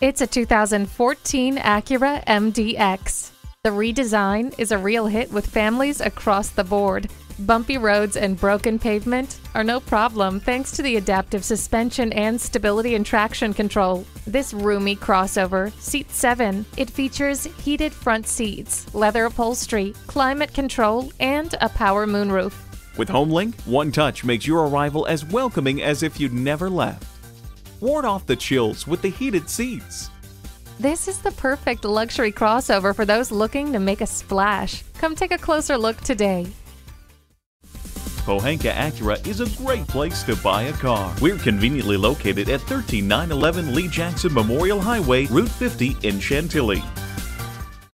It's a 2014 Acura MDX. The redesign is a real hit with families across the board. Bumpy roads and broken pavement are no problem thanks to the adaptive suspension and stability and traction control. This roomy crossover seats 7. It features heated front seats, leather upholstery, climate control, and a power moonroof. With HomeLink, one touch makes your arrival as welcoming as if you'd never left. Ward off the chills with the heated seats. This is the perfect luxury crossover for those looking to make a splash. Come take a closer look today. Pohanka Acura is a great place to buy a car. We're conveniently located at 13911 Lee Jackson Memorial Highway, Route 50 in Chantilly.